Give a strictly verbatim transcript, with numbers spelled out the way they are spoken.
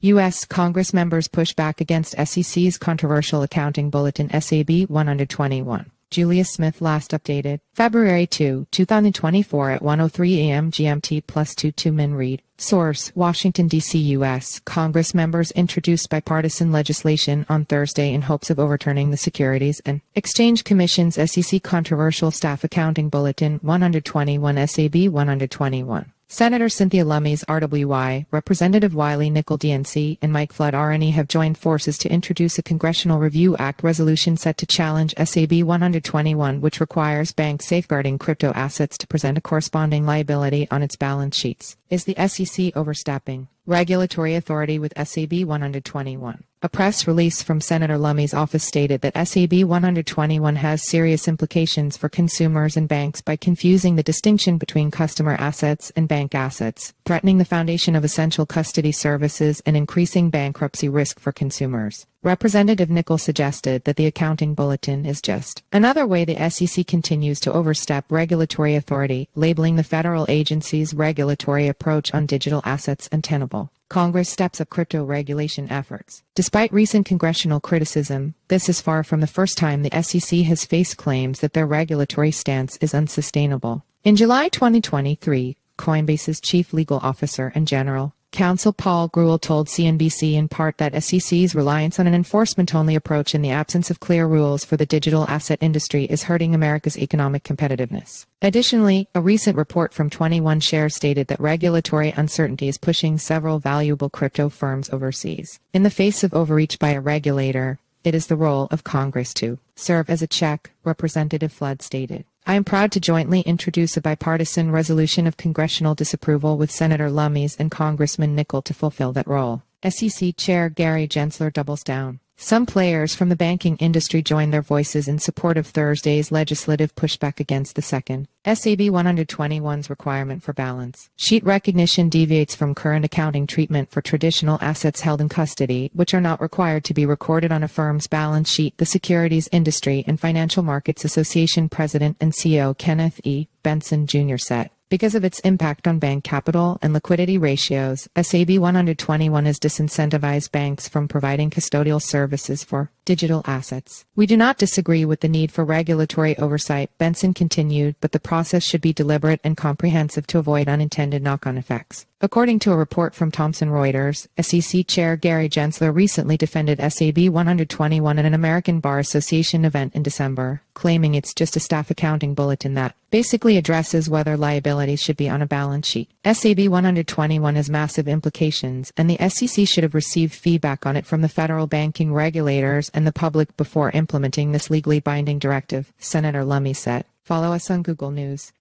U S Congress members push back against S E C's controversial accounting bulletin S A B one twenty-one. Julius Smith last updated, February second, two thousand twenty-four at one oh three a m G M T plus two two min read. Source, Washington, D C U S Congress members introduced bipartisan legislation on Thursday in hopes of overturning the Securities and Exchange Commission's S E C controversial staff accounting bulletin one twenty-one S A B one twenty-one. Senator Cynthia Lummis, R W Y, Representative Wiley Nickel, D N C, and Mike Flood, R N E have joined forces to introduce a Congressional Review Act resolution set to challenge S A B one twenty-one, which requires banks safeguarding crypto assets to present a corresponding liability on its balance sheets. Is the S E C overstepping regulatory authority with S A B one twenty-one? A press release from Senator Lummis' office stated that S A B one twenty-one has serious implications for consumers and banks by confusing the distinction between customer assets and bank assets, threatening the foundation of essential custody services and increasing bankruptcy risk for consumers. Representative Nickel suggested that the accounting bulletin is just another way the S E C continues to overstep regulatory authority, labeling the federal agency's regulatory approach on digital assets untenable. Congress steps up crypto regulation efforts. Despite recent congressional criticism, this is far from the first time the S E C has faced claims that their regulatory stance is unsustainable. In July twenty twenty-three, Coinbase's chief legal officer and general counsel Paul Gruel told C N B C in part that S E C's reliance on an enforcement-only approach in the absence of clear rules for the digital asset industry is hurting America's economic competitiveness. Additionally, a recent report from twenty-one Shares stated that regulatory uncertainty is pushing several valuable crypto firms overseas. In the face of overreach by a regulator, it is the role of Congress to serve as a check, Representative Flood stated. I am proud to jointly introduce a bipartisan resolution of congressional disapproval with Senator Lummis and Congressman Nickel to fulfill that role. S E C Chair Gary Gensler doubles down. Some players from the banking industry joined their voices in support of Thursday's legislative pushback against the second S A B one twenty-one's requirement for balance sheet recognition deviates from current accounting treatment for traditional assets held in custody, which are not required to be recorded on a firm's balance sheet, the Securities Industry and Financial Markets Association President and C E O Kenneth E. Benson Junior said. Because of its impact on bank capital and liquidity ratios, S A B one twenty-one has disincentivized banks from providing custodial services for digital assets. We do not disagree with the need for regulatory oversight, Benson continued, but the process should be deliberate and comprehensive to avoid unintended knock-on effects. According to a report from Thomson Reuters, S E C Chair Gary Gensler recently defended S A B one twenty-one at an American Bar Association event in December, claiming it's just a staff accounting bulletin that basically addresses whether liabilities should be on a balance sheet. S A B one twenty-one has massive implications, and the S E C should have received feedback on it from the federal banking regulators and the public before implementing this legally binding directive, Senator Lummis said. Follow us on Google News.